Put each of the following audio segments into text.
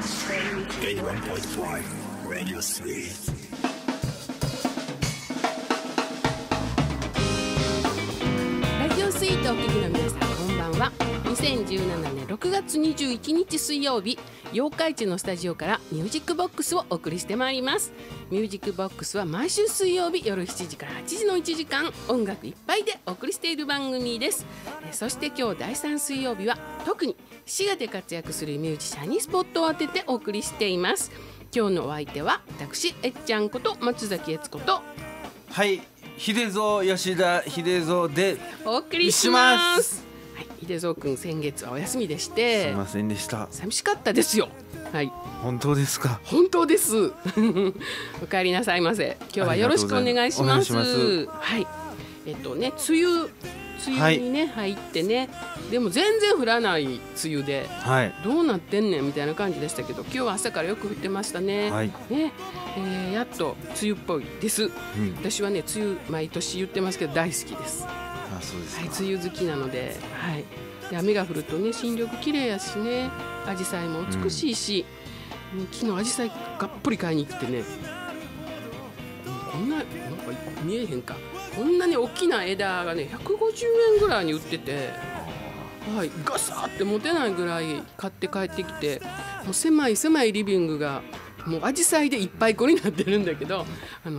81.5 Radio 3スイートお聞きの皆さん、こんばんは。2017年6月21日水曜日、八日市のスタジオからミュージックボックスをお送りしてまいります。ミュージックボックスは毎週水曜日夜7時から8時の1時間音楽いっぱいでお送りしている番組です。そして今日第3水曜日は特に滋賀で活躍するミュージシャンにスポットを当ててお送りしています。今日のお相手は私えっちゃんこと松崎悦子と、はい、HIDEZO吉田HIDEZOでお送りします。はい、HIDEZO君先月はお休みでして、すみませんでした。寂しかったですよ。はい。本当ですか。本当です。お帰りなさいませ。今日はよろしくお願いします。はい。ね、梅雨にね、入ってね、でも全然降らない梅雨で、はい、どうなってんねんみたいな感じでしたけど、今日は朝からよく降ってましたね。はい。ね。やっと梅雨っぽいです、うん、私はね梅雨毎年言ってますけど大好きです。あ、そうですか。はい、梅雨好きなので、はい、で雨が降るとね新緑綺麗やしね、紫陽花も美しいし、うん、昨日紫陽花がっぽり買いに来てね、こんな、なんか見えへんか、こんなに大きな枝がね150円ぐらいに売ってて、はい、ガサーって持てないぐらい買って帰ってきて、もう狭いリビングがもうアジサイでいっぱいこになってるんだけど、梅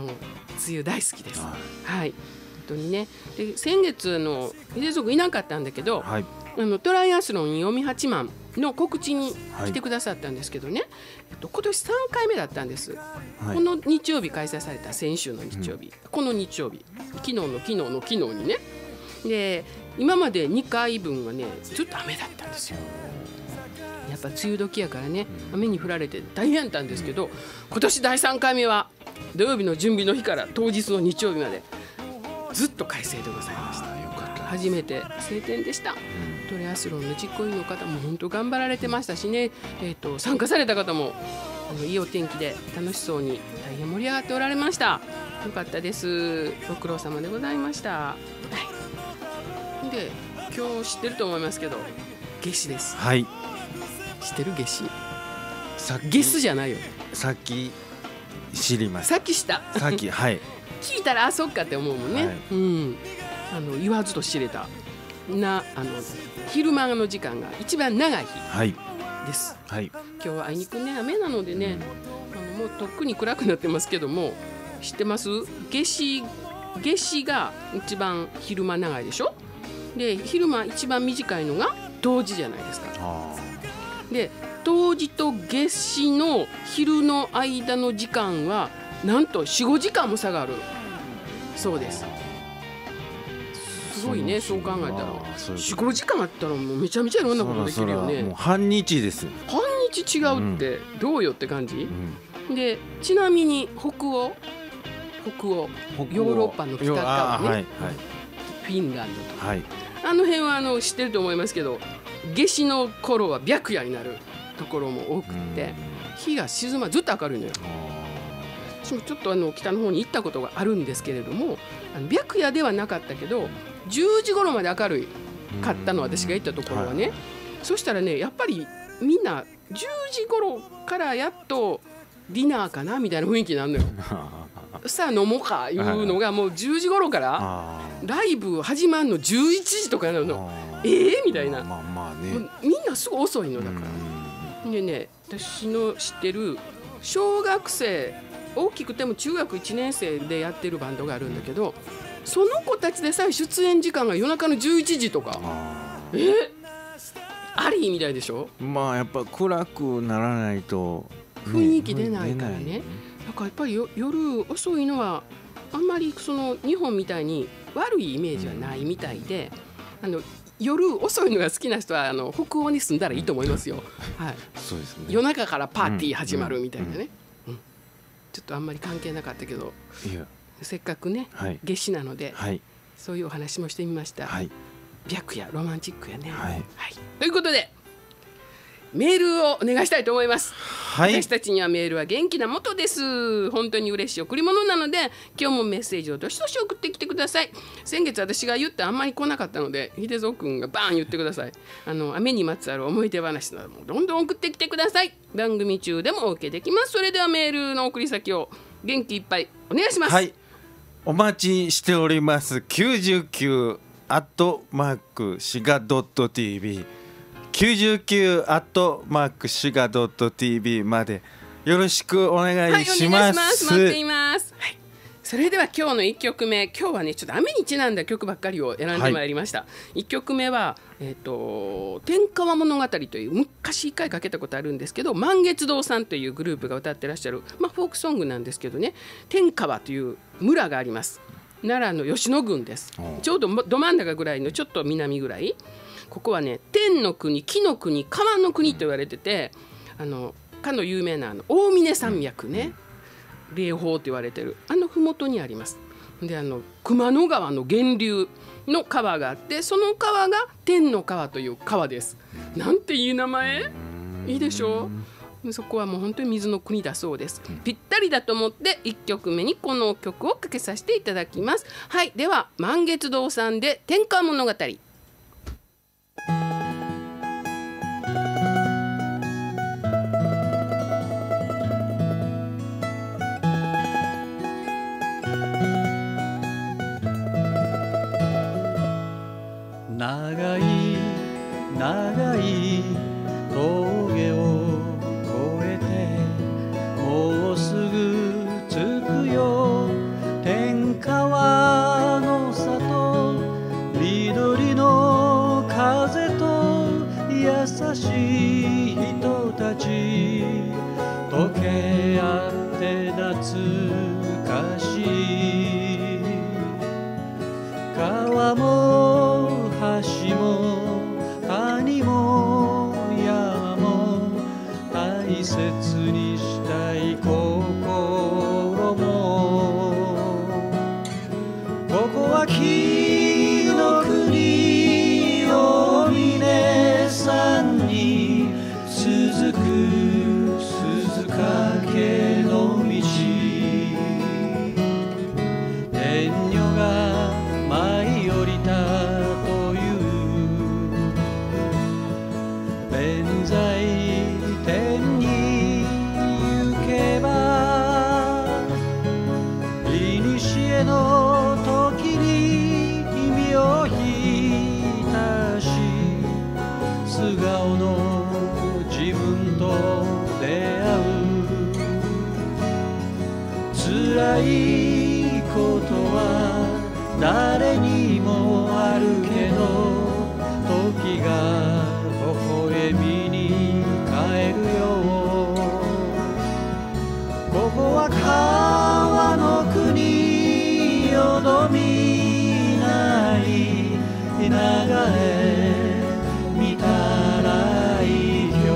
雨大好きです。はい、本当にね。で先月のHIDEZO君いなかったんだけど、はい、トライアスロン408万の告知に来てくださったんですけどね、はい、今年3回目だったんです、はい、この日曜日開催された先週の日曜日、うん、この日曜日、昨日にね、で今まで2回分はねずっと雨だったんですよ。やっぱ梅雨時やからね、雨に降られて大変だったんですけど、今年第3回目は土曜日の準備の日から当日の日曜日までずっと快晴でございました。よかった。初めて晴天でした。トライアスロンの実行委員の方も本当頑張られてましたしね、参加された方もいいお天気で楽しそうに大変盛り上がっておられました。よかったです。ご苦労様でございました。はい、で今日知ってると思いますけど夏至です。はい、知ってる？夏至。夏至じゃないよ。さっき知りました。さっき、はい。聞いたらあそっかって思うもんね。はい、うん。言わずと知れたな、昼間の時間が一番長い日です。はい。はい、今日はあいにくね雨なのでね、うん、もうとっくに暗くなってますけども、知ってます？夏至が一番昼間長いでしょ。で昼間一番短いのが冬至じゃないですか。ああ。で冬至と夏至の昼の間の時間はなんと 4,5 時間も差があるそうです。すごいね、そう考えたら 4,5 時間あったらもうめちゃめちゃいろんなことできるよね。もう半日です。半日違うってどうよって感じ、うん、でちなみに北欧ヨーロッパの北側ね、はいはい、フィンランドとか、はい、あの辺は知ってると思いますけど、夏至の頃は白夜になるところも多くて、日が沈まずっと明るいのよ。私もちょっと北の方に行ったことがあるんですけれども、白夜ではなかったけど10時頃まで明るいかったの、私が行ったところはね、はい、そしたらねやっぱりみんな10時頃からやっとディナーかなみたいな雰囲気になるのよ。さあ飲もうかいうのがもう10時頃からライブ始まるの11時とかになるの。みたいな、みんなすごい遅いのだから。でね、私の知ってる小学生、大きくても中学1年生でやってるバンドがあるんだけど、その子たちでさえ出演時間が夜中の11時とかありみたいでしょ。まあやっぱ暗くならないと雰囲気出ないからね。だからやっぱり夜遅いのはあんまり日本みたいに悪いイメージはないみたいで、夜遅いのが好きな人は北欧に住んだらいいと思いますよ。はい、そうですね。夜中からパーティー始まるみたいなね、ちょっとあんまり関係なかったけど、せっかくね、はい、夏至なので、はい、そういうお話もしてみました。はい、白夜ロマンチックやね。はい、はい、ということでメールをお願いしたいと思います、はい、私たちにはメールは元気なもとです。本当に嬉しい贈り物なので今日もメッセージをどしどし送ってきてください。先月私が言ってあんまり来なかったのでHIDEZO君がバーン言ってください。雨にまつわる思い出話などもどんどん送ってきてください。番組中でもお受けできます。それではメールの送り先を元気いっぱいお願いします、はい、お待ちしております。99@滋賀.tv99@滋賀.tv までよろしくお願いします。待っています。はい、それでは今日の1曲目、今日はねちょっと雨にちなんだ曲ばっかりを選んでまいりました。はい、1曲目は天川物語という昔1回かけたことあるんですけど、満月堂さんというグループが歌ってらっしゃるまあフォークソングなんですけどね、天川という村があります。奈良の吉野郡です。ちょうどど真ん中ぐらいのちょっと南ぐらい。ここはね天の国、木の国、川の国と言われてて、かの有名な大峰山脈ね、霊峰と言われてる麓にあります。で熊野川の源流の川があって、その川が天の川という川です。なんていい名前、いいでしょう。そこはもう本当に水の国だそうです。ぴったりだと思って1曲目にこの曲をかけさせていただきます。はい、では満月堂さんで天川物語。長い長い峠を越えてもうすぐ着くよ天川の里、緑の風と優しい人たち、溶け合って懐かしい川も橋も谷も山も大切にしたい心も、ここは木の国大峰山に続く鈴懸の道、天女が舞い降りた誰にもあるけど時が微笑みに変えるよ、ここは川の国よどみない流れ見たらいいよ。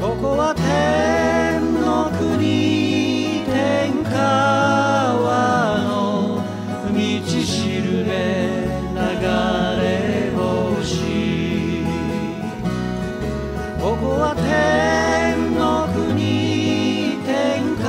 ここは天の国天下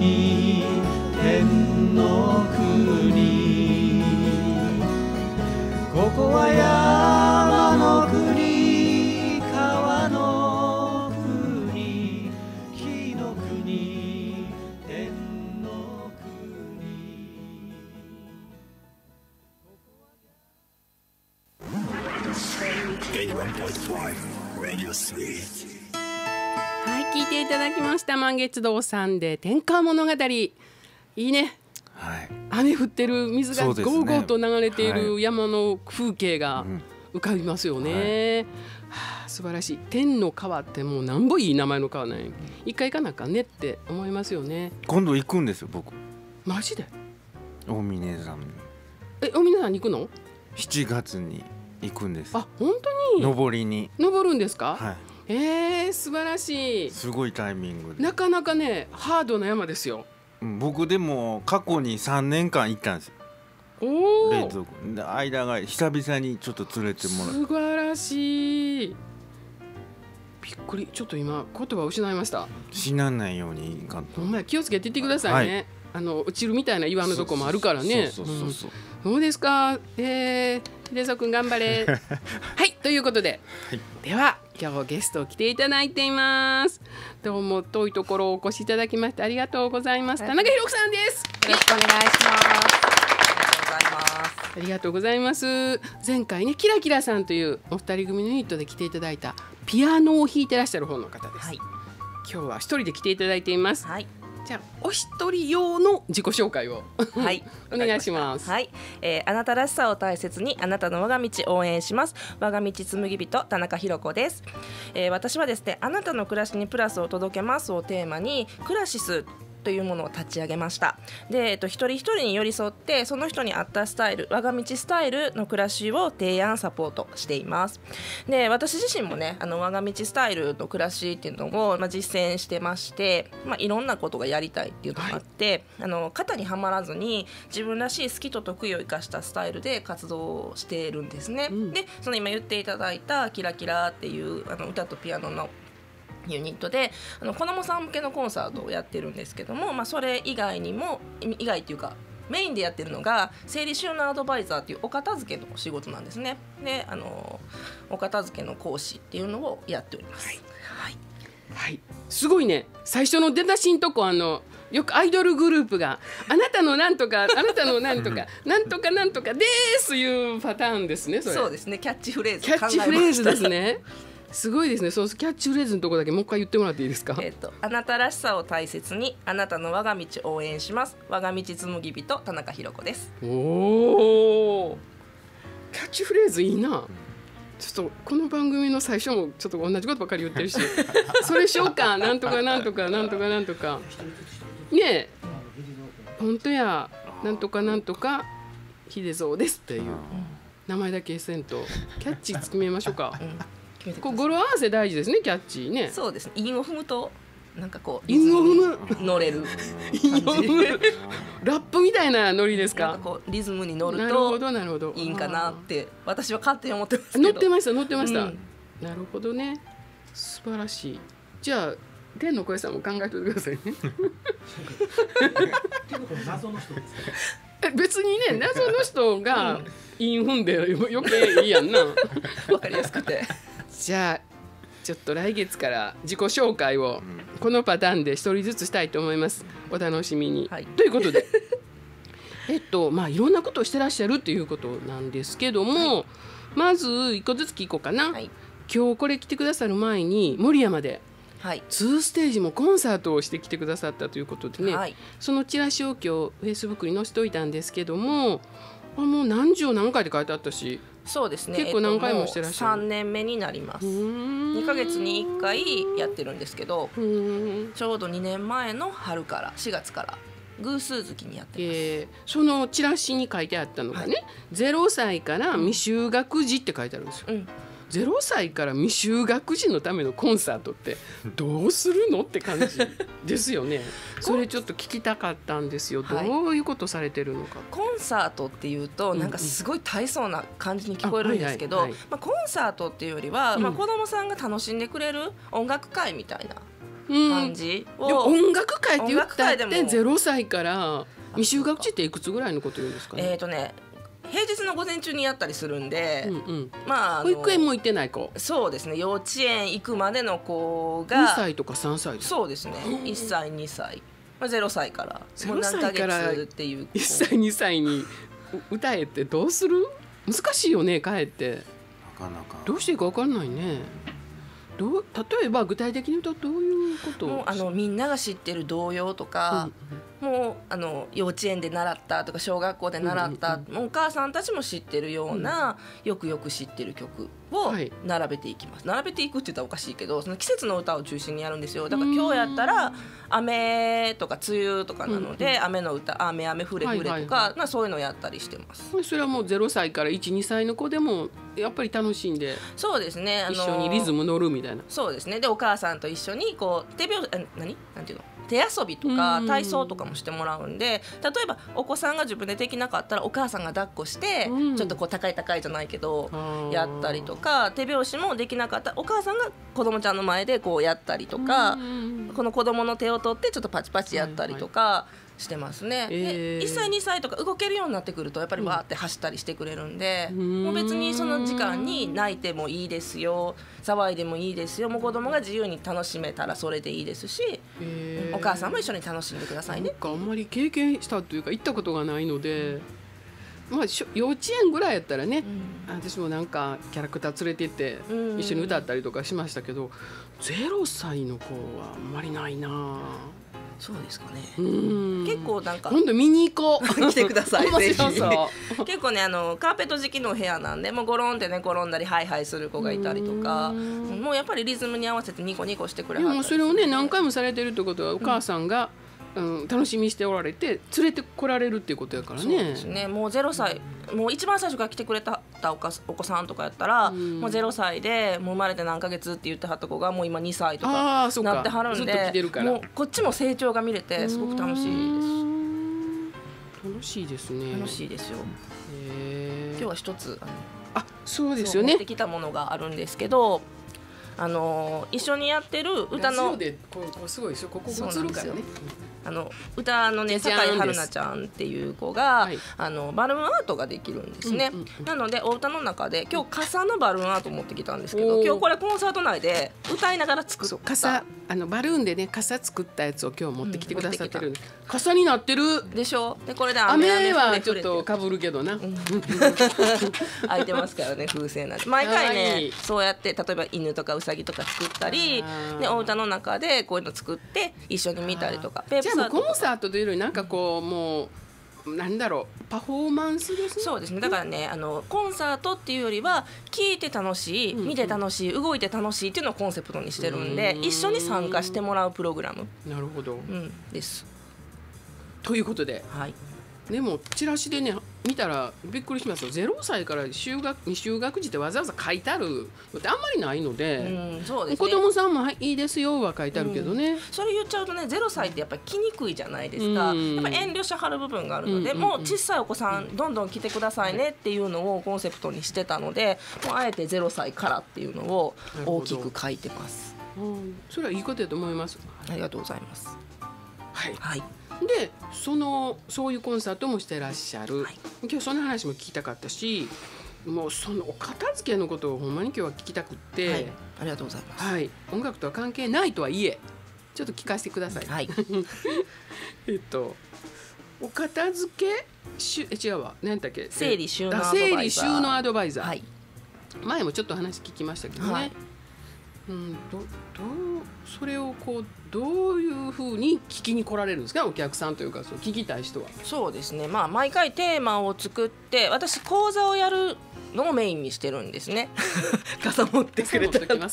に天の国、ここは山の国、川の国、火の国、天の国。はい、聞いていただきました満月堂さんで天河物語。いいね、はい、雨降ってる、水がゴーゴーと流れている山の風景が浮かびますよね、はい、素晴らしい。天の川ってもうなんぼいい名前の川ない、うん、一回行かなきゃねって思いますよね。今度行くんですよ僕。マジで？大峰さんに。大峰さんに行くの？7月に行くんです。あ、本当に？登りに。登るんですか？はい。素晴らしい。すごいタイミングで。なかなかね、ハードな山ですよ。僕でも過去に3年間行ったんですよ。連続で間が久々にちょっと連れてもらって。素晴らしい。びっくり。ちょっと今言葉を失いました。死なないようにいかんと。お前気をつけて行ってくださいね。はい、落ちるみたいな岩のとこもあるからね。どうですか。HIDEZO君頑張れ。はい、ということで、はい、では今日ゲストを来ていただいています。どうも遠いところをお越しいただきましてありがとうございます。田中裕子さんです。よろしくお願いします。ありがとうございます。前回ね、キラキラさんというお二人組のユニットで来ていただいたピアノを弾いてらっしゃる方の方です。はい、今日は一人で来ていただいています。はい。じゃあお一人用の自己紹介をはいお願いします。はい、あなたらしさを大切にあなたの我が道応援します。我が道紡ぎ人田中裕子です。私はですね、あなたの暮らしにプラスを届けますをテーマにクラシスというものを立ち上げました。で、一人一人に寄り添ってその人に合ったスタイル、我が道スタイルの暮らしを提案サポートしています。で、私自身もね、我が道スタイルの暮らしっていうのを、実践してまして、いろんなことがやりたいっていうのがあって、はい、型にはまらずに自分らしい好きと得意を生かしたスタイルで活動しているんですね。うん、で、その今言っていただいたキラキラっていう歌とピアノのユニットで子どもさん向けのコンサートをやってるんですけども、それ以外にもっていうかメインでやってるのが整理収納アドバイザーっていうお片付けの仕事なんですね。で、お片付けの講師っていうのをやっております。はい、はいはい、すごいね。最初の出だしんとこよくアイドルグループがあなたのなんとかあなたのなんとかなんとかなんとかですいうパターンですね。そうですね。キャッチフレーズ。キャッチフレーズですね。すごいですね。そう、キャッチフレーズのとこだけもう一回言ってもらっていいですか？あなたらしさを大切にあなたの我が道応援します。我が道紡ぎ人田中裕子です。おお、キャッチフレーズいいな。ちょっとこの番組の最初もちょっと同じことばっかり言ってるしそれしようか。なんとかなんとかなんとかなんとかねえ、本当や。なんとかなんとかHIDEZOですっていう名前だけせんとキャッチつめましょうか。こう語呂合わせ大事ですね。キャッチーね。そうですね。韻を踏むとなんかこう韻を踏む乗れる韻を踏むラップみたいなノリですか？なんかこうリズムに乗るとなるほどなるほどいいんかなって私は勝手に思ってますけど。乗ってました乗ってました、うん、なるほどね。素晴らしい。じゃあ天の声さんも考えておいてくださいね。天の声謎の人ですか？別にね、謎の人が韻踏んで余計いいやんな。わかりやすくて。じゃあちょっと来月から自己紹介をこのパターンで一人ずつしたいと思います。お楽しみに、はい、ということでいろんなことをしてらっしゃるっていうことなんですけども、はい、まず一個ずつ聞こうかな、はい、今日これ来てくださる前に守山で2ステージもコンサートをしてきてくださったということでね、はい、そのチラシを今日フェイスブックに載せておいたんですけども、もう何十何回で書いてあったし。そうですね。結構何回もしてらっしゃる。3年目になります。2ヶ月に1回やってるんですけど、ちょうど2年前の春から4月から偶数月にやってます。そのチラシに書いてあったのがね、はい、0歳から未就学児って書いてあるんですよ、うん、0歳から未就学児のためのコンサートってどうするのって感じですよね。それちょっと聞きたかったんですよ。どういうことされてるのか。はい、コンサートっていうとなんかすごい大層な感じに聞こえるんですけど、コンサートっていうよりは、子どもさんが楽しんでくれる音楽会みたいな感じを、でも音楽界って言ったって0歳から未就学児っていくつぐらいのこと言うんですかね。平日の午前中にやったりするんで、まあ保育園も行ってない子、そうですね、幼稚園行くまでの子が2歳とか3歳、そうですね、1歳2歳、まあ、0歳からもう何ヶ月っていう1歳2歳に歌えってどうする？難しいよね、かえってなかなかどうしていいか分かんないね。例えば具体的に言うとどういうことを、みんなが知ってる童謡とか、もう幼稚園で習ったとか小学校で習った、お母さんたちも知ってるような、よくよく知ってる曲を並べていきます。並べていくって言ったらおかしいけど、その季節の歌を中心にやるんですよ。だから今日やったら雨とか梅雨とかなので、雨の歌、雨雨ふれふれとか、そういうのをやったりしてます。それはもう0歳から1、2歳の子でもやっぱり楽しんで、そうですね、一緒にリズム乗るみたいな。そうですね。でお母さんと一緒にこう手拍子、なんていうの？手遊びとか体操とかもしてもらうんで、例えばお子さんが自分でできなかったらお母さんが抱っこして、ちょっとこう高い高いじゃないけどやったりとか、手拍子もできなかったらお母さんが子供ちゃんの前でこうやったりとか、この子供の手を取ってちょっとパチパチやったりとかしてますね。1歳2歳とか動けるようになってくるとやっぱりわーって走ったりしてくれるんで、もう別にその時間に泣いてもいいですよ、騒いでもいいですよ、もう子供が自由に楽しめたらそれでいいですし、お母さんも一緒に楽しんでくださいね。なんかあんまり経験したというか行ったことがないので、まあ幼稚園ぐらいやったらね、私もなんかキャラクター連れてって一緒に歌ったりとかしましたけど、0歳の子はあんまりないな。そうですかね。結構なんか今度見に行こう来てください。ぜひ。結構ね、カーペット敷きの部屋なんで、もうゴロンってね転んだりハイハイする子がいたりとか、もうやっぱりリズムに合わせてニコニコしてくれはったりする。でもそれをね何回もされてるってことは、お母さんが楽しみにしておられて連れてこられるっていうことやからね。そうですね。もう0歳、もう一番最初から来てくれたお子さんとかやったら、もう0歳でもう生まれて何ヶ月って言ってはった子がもう今2歳とかなってはるんで、もうこっちも成長が見れてすごく楽しいです。楽しいですね。楽しいですよ。今日は一つそうですよね、持ってきたものがあるんですけど、一緒にやってる歌のすごいですよ、ここ映るからね。歌のね、坂井春菜ちゃんっていう子が、バルーンアートができるんですね。なのでお歌の中で今日傘のバルーンアート持ってきたんですけど、今日これコンサート内で歌いながら作った傘、バルーンでね傘作ったやつを今日持ってきてくださってる。傘になってるでしょ。でこれで雨はちょっとかぶるけどな、開いてますからね、風船なんて。毎回ねそうやって、例えば犬とかウサギとか作ったり、お歌の中でこういうの作って一緒に見たりとか。じゃあコンサートというよりなんかこう、もうなんだろう、パフォーマンスですね。そうですね。だからね、コンサートっていうよりは聴いて楽しい、見て楽しい、動いて楽しいっていうのをコンセプトにしてるんで、一緒に参加してもらうプログラム。なるほど、です。ということで、でもチラシでね見たらびっくりしますよ。0歳から未就学児ってわざわざ書いてあるのってあんまりないので、子供さんもいいですよは書いてあるけどね、それ言っちゃうとね、0歳ってやっぱり来にくいじゃないですか。やっぱ遠慮しはる部分があるので、もう小さいお子さんどんどん来てくださいねっていうのをコンセプトにしてたので、もうあえて0歳からっていうのを大きく書いてます。それはいいことだと思います。ありがとうございます。はいで、そういうコンサートもしてらっしゃる、今日その話も聞きたかったし、もうそのお片付けのことをほんまに今日は聞きたくって、ありがとうございます、音楽とは関係ないとはいえちょっと聞かせてください、お片付け違うわ、何だっけ、整理収納アドバイザー、前もちょっと話聞きましたけどね、それをこうどういうふうに聞きに来られるんですか、お客さんというか聞きたい人は。そうですね、まあ、毎回テーマを作って、私講座をやるのをメインにしてるんですね。傘持ってくれたら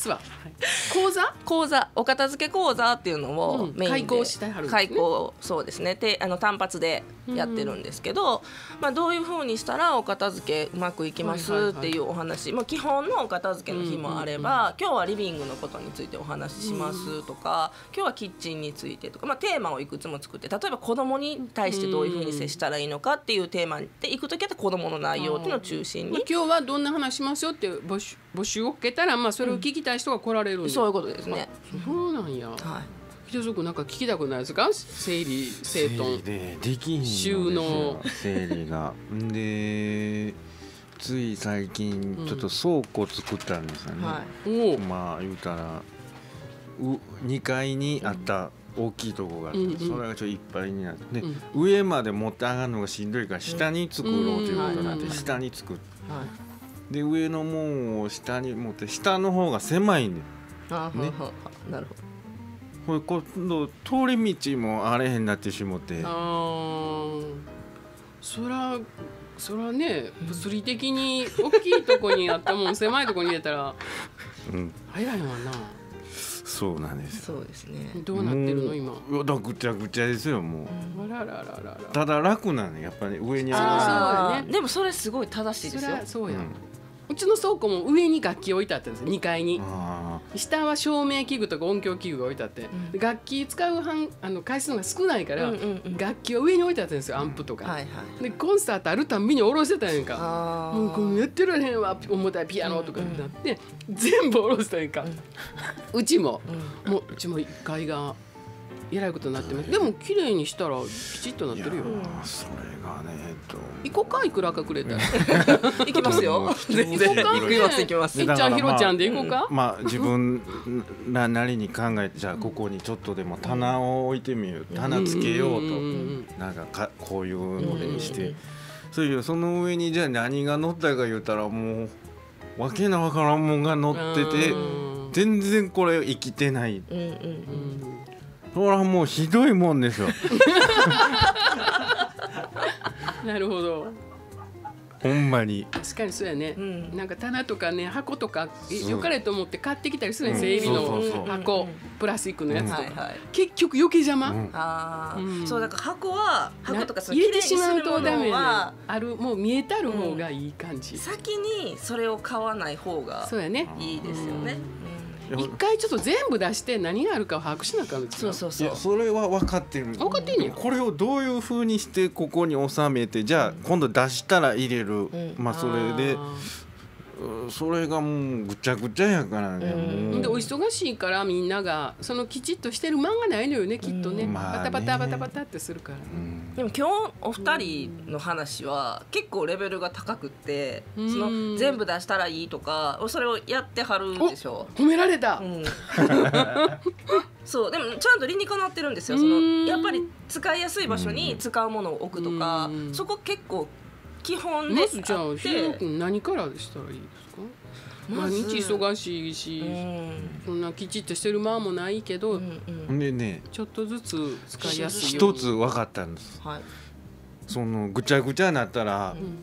講座、お片付け講座っていうのをメインで開講してはるんですね。開講、そうですね。で単発でやってるんですけど、まあ、どういうふうにしたらお片付けうまくいきますっていうお話、まあ、基本のお片付けの日もあれば、今日はリビングのことについてお話ししますとか、今日はキッチンについてとか、まあ、テーマをいくつも作って、例えば子どもに対してどういうふうに接したらいいのかっていうテーマでいくときは子どもの内容っていうのを中心に、はどんな話しますよって募集を受けたら、まあそれを聞きたい人が来られるんで、そういうことですね。そうなんや。HIDEZO君なんか聞きたくないですか？整理整頓できひんのですよ収納整理がでつい最近ちょっと倉庫作ったんですよね、うんはい、まあ言うたら2階にあった大きいとこがあって、うんうん、それがちょっといっぱいになって、うん、上まで持って上がるのがしんどいから下に作ろうということになって下に作って、はい、で上のもんを下に持って下の方が狭いんだよあね、なるほど。これ今度通り道もあれへんなってしもて。ああ、そらね、物理的に大きいとこにあったもん狭いとこに入れたら、うん、早いわな。そうなんです。そうですね。どうなってるの今？いや、ぐちゃぐちゃですよもう。ただ楽なのやっぱり上にある。そうね。でもそれすごい正しいですよ。そうや。うちの倉庫も上に楽器置いてあったんですよ2階に下は照明器具とか音響器具が置いてあって、うん、楽器使う回数が少ないから楽器は上に置いてあったんですよ、うん、アンプとかでコンサートあるたんびに下ろしてたんやんかもうこのやってられへんわ重たいピアノとかってなって、うん、全部下ろしたんやんか、うん、うちも1階がえらいことになってますでも綺麗にしたらきちっとなってるよそれがね行こかいくらかくれたら行きますよ全然行きますいっちゃんひろちゃんで行こうかまあ自分らなりに考えてじゃあここにちょっとでも棚を置いてみよう棚つけようとなんかこういうのにしてそういうその上にじゃあ何が乗ったか言うたらもうわけなわからんもんが乗ってて全然これ生きてないそらもうひどいもんですよなるほどほんまに確かにそうやね、うん、なんか棚とかね箱とかよかれと思って買ってきたりするね、うん、整備の箱プラスチックのやつとか結局余計邪魔、うん、ああ、うん、そうだから箱とかその入れてしまうとダメなもう見えたる方がいい感じ、うん、先にそれを買わない方がいいですよね一回ちょっと全部出して何があるかを把握しなきゃいけない。そうそれは分かってる。分かってんねん。これをどういう風にしてここに収めてじゃあ今度出したら入れる、うん、まあそれでそれがもうぐちゃぐちゃやからね、うん、でお忙しいからみんながそのきちっとしてる間がないのよねきっとね、うんまあ、ねバタバタバタバタってするから、うん、でも今日お二人の話は結構レベルが高くって、うん、その全部出したらいいとかそれをやってはるんでしょう。褒められた、うん、そうでもちゃんと理にかなってるんですよそのやっぱり使いやすい場所に使うものを置くとか、うん、そこ結構基本です。まずじゃあヒデゾ君何からしたらいいですか？毎日忙しいし、そんなきちっとしてる間もないけど、でね、ちょっとずつ使いやすいように。一つ分かったんです。はい、そのぐちゃぐちゃになったら、うん、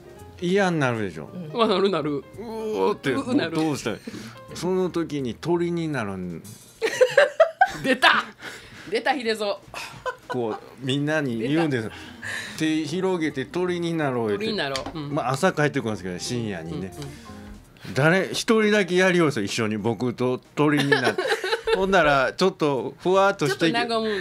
嫌になるでしょ。うん、なる。うおってどうしたらいい？その時に鳥になるん。出たヒデゾ。こうみんなに言うんです。手広げて鳥になろうって、うん、まあ朝帰ってくるんですけど深夜にね、うん、誰一人だけやりようですよ一緒に僕と鳥になってほんならちょっとふわっとして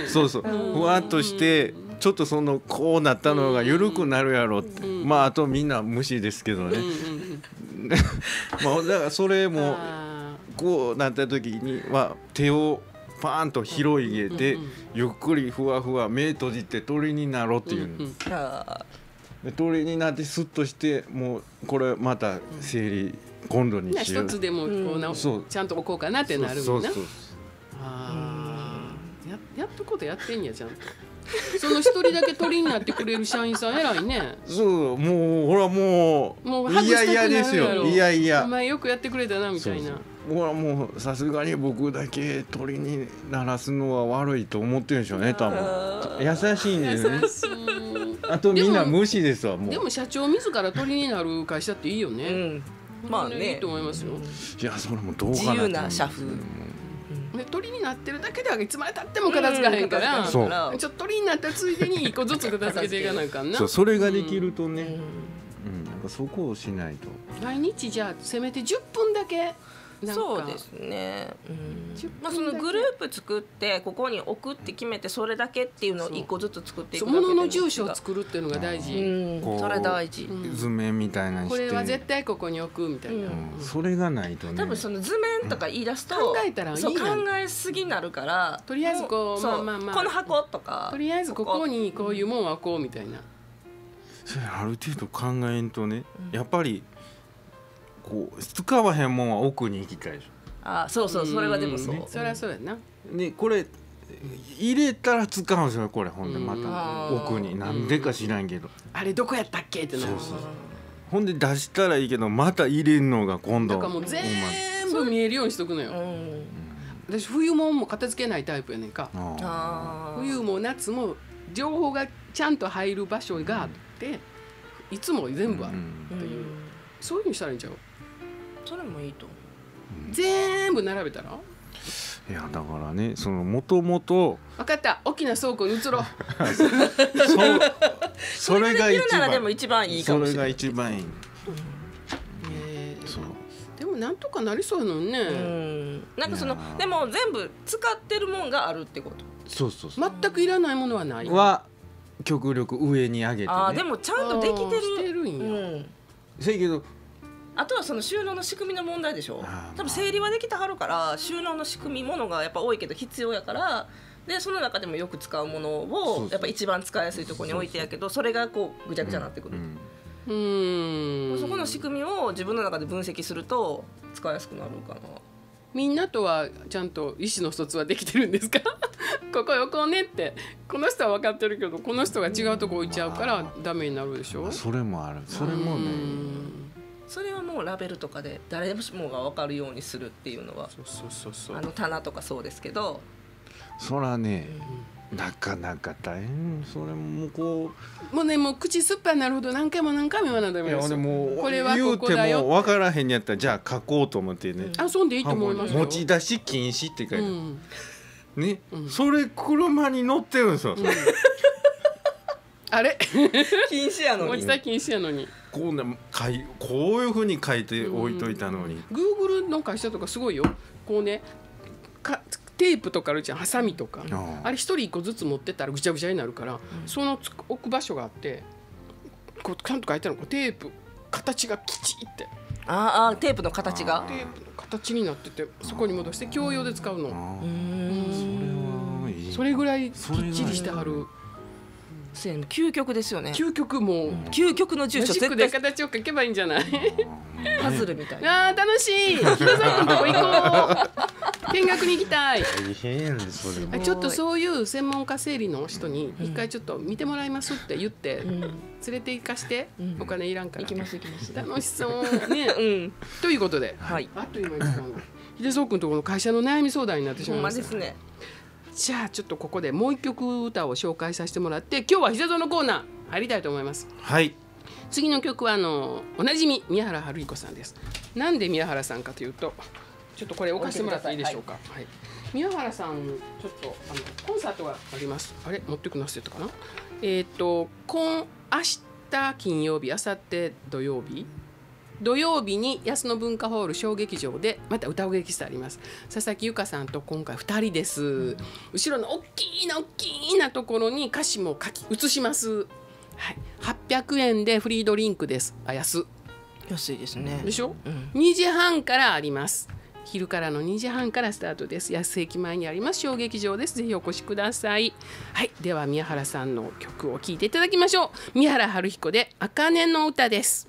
そうそうふわっとしてちょっとそのこうなったのが緩くなるやろってまああとみんな虫ですけどねまあだからそれもこうなった時には手をパーンと広い家でゆっくりふわふわ目閉じて鳥になろうっていうので鳥になってスッとしてもうこれまた整理今度にしよう一つでもこう直すちゃんと置こうかなってなるもんなやっとことやってんやちゃんとその一人だけ鳥になってくれる社員さん偉いねそうもうほらもういやいやですよいやいやお前よくやってくれたなみたいなほらもうさすがに僕だけ鳥に鳴らすのは悪いと思ってるんでしょうね多分優しいんですねあとみんな無視ですわもうでも社長自ら鳥になる会社っていいよね、うん、まあねいいと思いますよいやそれもどうかな自由な社風鳥になってるだけではいつまでたっても片付かへんからちょっと鳥になったついでに一個ずつ片付けていかないかんなそれができるとね、うん、なんかそこをしないと毎日じゃあせめて10分だけそうですね、うん、まあそのグループ作ってここに置くって決めてそれだけっていうのを一個ずつ作っていくだけでも物の住所を作るっていうのが大事、うん、それ大事、うん、図面みたいなにしてこれは絶対ここに置くみたいな、うん、それがないとね多分その図面とか言い出すと、うん、考えたらいいな考えすぎになるからとりあえずこうまあまあまあこの箱とかとりあえずここにこういうもんを置こうみたいなそれある程度考えんとね、うん、やっぱりこう使わへんもんは奥に行きたいでしょ。ああそうそうそれはでもそう、ね、それはそうやな。でこれ入れたら使うんですよこれほんでまた奥になんでか知らんけどあれどこやったっけってなるそうそうほんで出したらいいけどまた入れんのが今度だからもう全部見えるようにしとくのよ。私冬もんも片付けないタイプやねんか。冬も夏も情報がちゃんと入る場所があっていつも全部あるっていうそういうふうにしたらいいんちゃう。それもいいと思う、うん、全部並べたらいやだからねそのもともと分かった大きな倉庫に移ろうそれができるならでも一番いいかもしれない。それが一番いい、うん、そうでもなんとかなりそうなのね、うん、なんかそのでも全部使ってるもんがあるってことそうそうそう全くいらないものはないは極力上に上げて、ね、あでもちゃんとできてるうんせいけどあとはその収納の仕組みの問題でしょ、まあ、多分整理はできてはるから収納の仕組みものがやっぱ多いけど必要やからでその中でもよく使うものをやっぱ一番使いやすいところに置いてやけどそれがこうぐちゃぐちゃになってくる、うん、そこの仕組みを自分の中で分析すると使いやすくなるかな。みんなとはちゃんと意思の疎通はできてるんですかここよこうねってこの人は分かってるけどこの人が違うとこ置いちゃうからダメになるでしょ。それもあるそれもねそれはもうラベルとかで誰もが分かるようにするっていうのはあの棚とかそうですけどそらね、うん、なかなか大変それもこうもうねもう口酸っぱいなるほど何回も何回も言わないとダメですよ。これはここだよって言うても分からへんやったらじゃあ書こうと思ってね、うん、あそんでいいと思いますよ。持ち出し禁止って書いてある、うんね、うん、それ車に乗ってるんですよ。あれ禁止やのに持ち出し禁止やのにこうね、こういうふうに書いて置いといたのに。Google の会社とかすごいよ。こうね、テープとかあるじゃん、ハサミとか、あれ一人一個ずつ持ってったらぐちゃぐちゃになるから、その置く場所があって、こうちゃんと書いてあるの。テープ形がきちって。ああ、テープの形が。テープの形になってて、そこに戻して共用で使うの。それぐらいきっちりしてはる。究極ですよね。究極も究極の住所絶対形を書けばいいんじゃない？パズルみたいな。ああ楽しい。ヒデさんのとこ行こう。見学に行きたい。大変やねそれも。ちょっとそういう専門家整理の人に一回ちょっと見てもらいますって言って連れて行かしてお金いらんから。行きます行きます。楽しそうね。うん。ということで、あっという間に時間が。HIDEZO君とこの会社の悩み相談になってしまいました。ほんまですね。じゃあちょっとここでもう一曲歌を紹介させてもらって今日はHIDEZOのコーナー入りたいと思います。はい。次の曲はおなじみ宮原春彦さんです。なんで宮原さんかというとちょっとこれ置かせてもらっていいでしょうか。はい。宮原さんちょっとコンサートがあります。あれ持ってくなさったかな。明日金曜日、明後日土曜日に安野文化ホール小劇場でまた歌う劇スターあります。佐々木由香さんと今回2人です。後ろの大きなところに歌詞も書き写します。はい、800円でフリードリンクです。安いですねでしょ、うん、2時半からあります。昼からの2時半からスタートです。安駅前にあります小劇場です。ぜひお越しください。はい、では宮原さんの曲を聴いていただきましょう。宮原春彦で茜の歌です。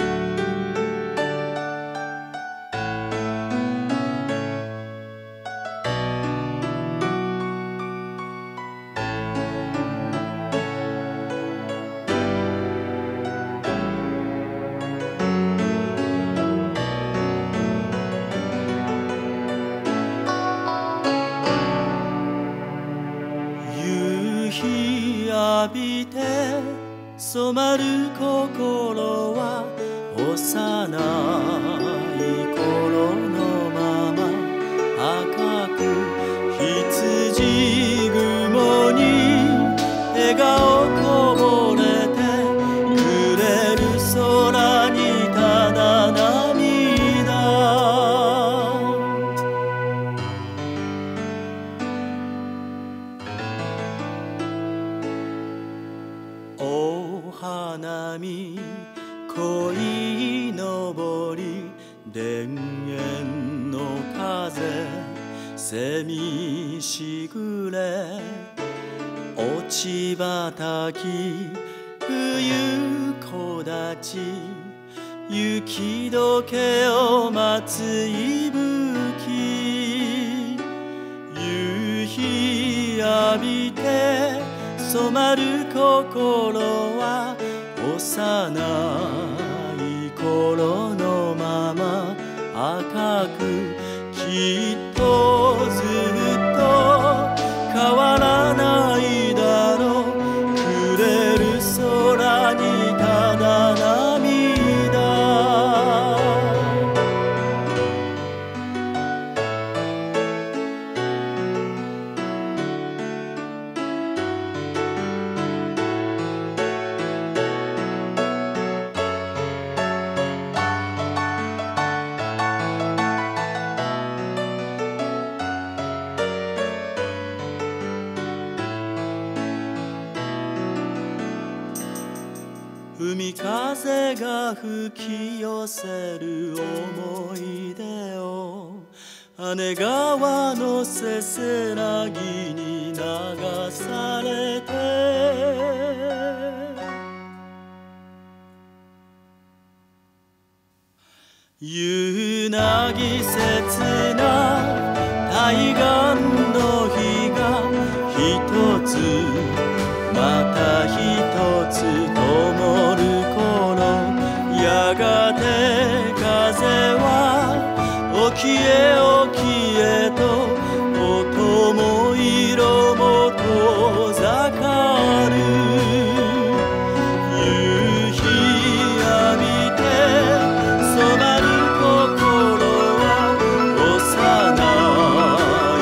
染まる心は幼い頃のまま赤く羊雲に笑顔こぼれてくれる空にただ涙花見恋のぼり田園の風蝉しぐれ落ち葉たき冬木立雪解けを待つ息吹夕日浴びて染まる心は幼い頃のまま赤くきっとずっと変わらないだろうくれる空にただ海風が吹き寄せる思い出を姉川のせせらぎに流されて夕凪切な対岸の日が一つまた一つ灯るやがて風は沖へ沖へと音も色も遠ざかる夕日浴びて染まる心は幼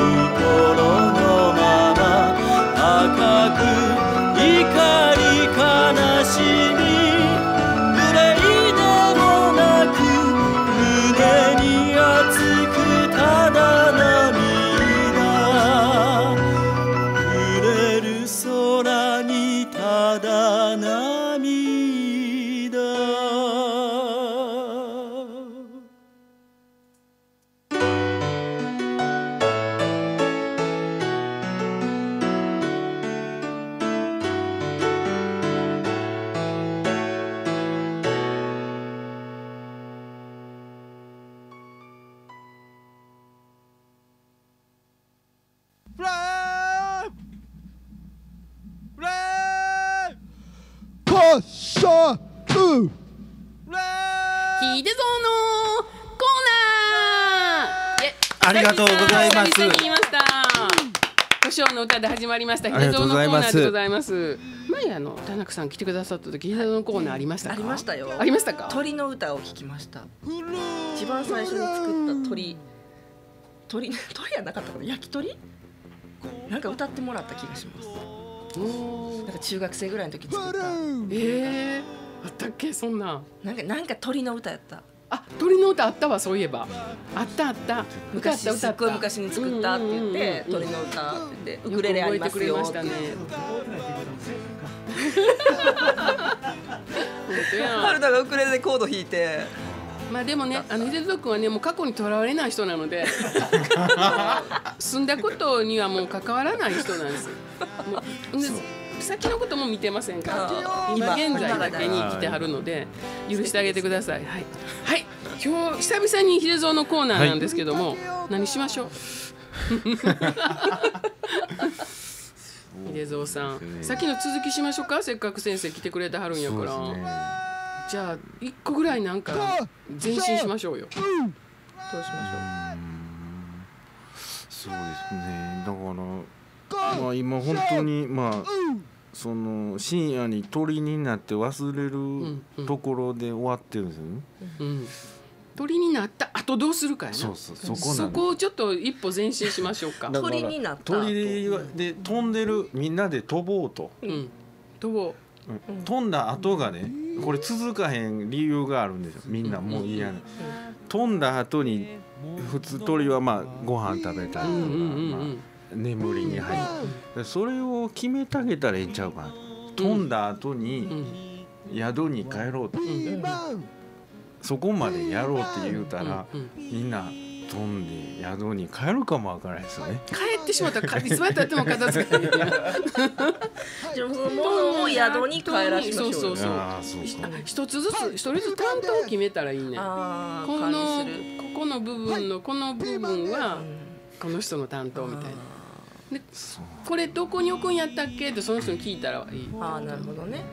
い頃のまま赤く怒り悲しみヒデゾのコーナー、ありがとうございます。トシオの歌で始まりました。ヒデゾのコーナーでございます。前田中さん来てくださった時、ヒデゾのコーナーありましたか？ありましたよ。ありましたか？鳥の歌を聴きました。一番最初に作った鳥はなかったかな。焼き鳥なんか歌ってもらった気がします。なんか中学生ぐらいの時作った。あったっけそんな。なんか鳥の歌やった。あ、鳥の歌あったわ、そういえば。あったあった。昔すっごい昔に作ったって言って、鳥の歌ってウクレレありますよって。春田がウクレレでコード弾いて。まあでもね、HIDEZO君はね、もう過去にとらわれない人なので、住んだことにはもう関わらない人なんです。先のことも見てませんから、今現在だけに生きてはるので許してあげてください。はい、はい、今日久々にHIDEZOのコーナーなんですけども、何しましょう。HIDEZOさん、先の続きしましょうか。せっかく先生来てくれてはるんやから。じゃあ一個ぐらいなんか前進しましょうよ。どうしましょう。そうですね。だから。まあ今本当にまあその深夜に鳥になって忘れるところで終わってるんですよね。鳥になったあとどうするかやな。そこをちょっと一歩前進しましょうか。鳥になった。鳥で飛んでる、みんなで飛ぼうと。飛ぼう。飛んだ後がね、これ続かへん理由があるんですよ。みんなもう嫌な。飛んだ後に普通鳥はまあご飯食べたりとか。眠りに入る、それを決めてあげたらいいんちゃうかな。飛んだ後に宿に帰ろうって、そこまでやろうって言うたら、みんな飛んで宿に帰るかもわからないですよね。帰ってしまったらいつまでたっても片付かない。じゃあもう宿に帰らしましょう。そうそうそう。一つずつ一人ずつ担当を決めたらいいね。ここの部分のこの部分はこの人の担当みたいな。でこれどこに置くんやったっけってその人に聞いたらいい。ああなるほどね。うん、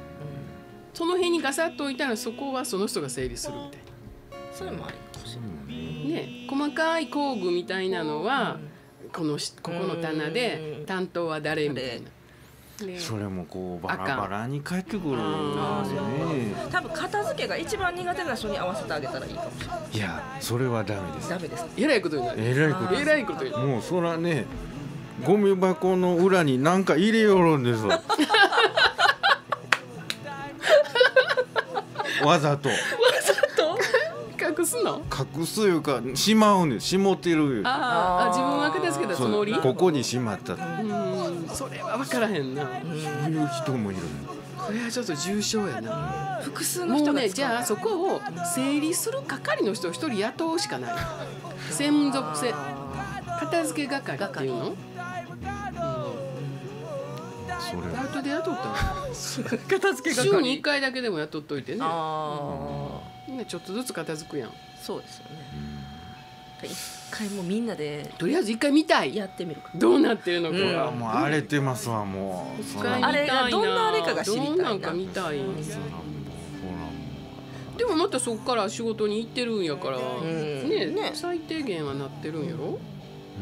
その辺にガサッと置いたらそこはその人が整理するみたいな。それもありかもしれない。ね、細かい工具みたいなのは、うん、ここの棚で担当は誰みたいな。それもこうバラバラに返ってくるのね。多分片付けが一番苦手な人に合わせてあげたらいいかもしれない。いやそれはダメです。ダメです。えらいことになる。えらいことになる。もうそらね。ゴミ箱の裏に何か入れよるんですわ。わざと。わざと。隠すの？隠すいうか、しまうんです。しもってるいう。ああ、自分は片付けたつもり。ここにしまった。うん、それは分からへんな。そういう人もいる。これはちょっと重症やな。複数の人が使う。もうね、じゃあそこを整理する係の人を一人雇うしかない。専属性。片付け係っていうの？パートで雇った片付け係週に1回だけでも雇っといてね。ああ、ちょっとずつ片付くやん。そうですよね。一回もうみんなでとりあえず一回見たい、やってみるか、どうなってるのか。もう荒れてますわ。もうあれがどんなあれかが知りたいな。どうなんか見たい。でもまたそこから仕事に行ってるんやからね、最低限はなってるんやろ。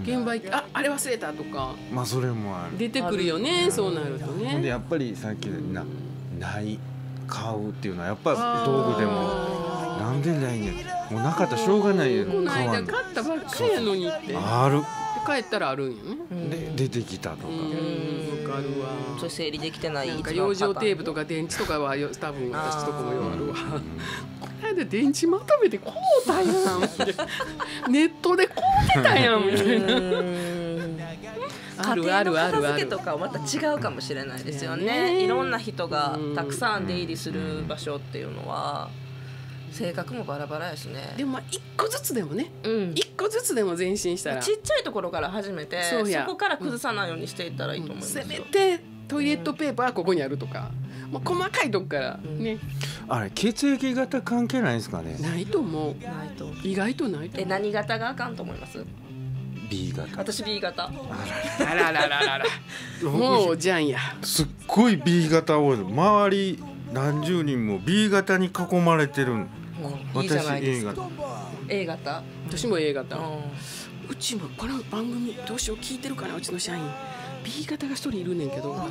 現場行って、あ、あれ忘れたとか、まあそれもある、出てくるよね。そうなるとね。でやっぱりさっきない買うっていうのはやっぱり道具でもなんでないねん、もうなかったらしょうがないよ。この間買ったばっかりやのにってある。帰ったらあるんよね。で出てきたとか。分かるわ。そう、整理できてない。なんか養生テープとか電池とかは多分私とこもようあるわ。で電池まとめてこうたやんネットでこうてたやんみたいな。あるあるあるある。家庭の片付けとかはまた違うかもしれないですよね。いろんな人がたくさん出入りする場所っていうのは性格もバラバラやしね。でもまあ一個ずつでもね、一個ずつでも前進したら、ちっちゃいところから始めて、そこから崩さないようにしていったらいいと思います。せめてトイレットペーパーはここにあるとか、もう細かいとこからね。あれ血液型関係ないですかね。ないと思う。ないと。意外とないと。え、何型があかんと思います？ B 型。私 B 型。あららららら。もうじゃんや。すっごい B 型多い。周り何十人も B 型に囲まれてる。私 A 型。A 型。私も A 型。うちもこの番組どうしよう聞いてるかな、うちの社員。B 型が一人いるねんけど片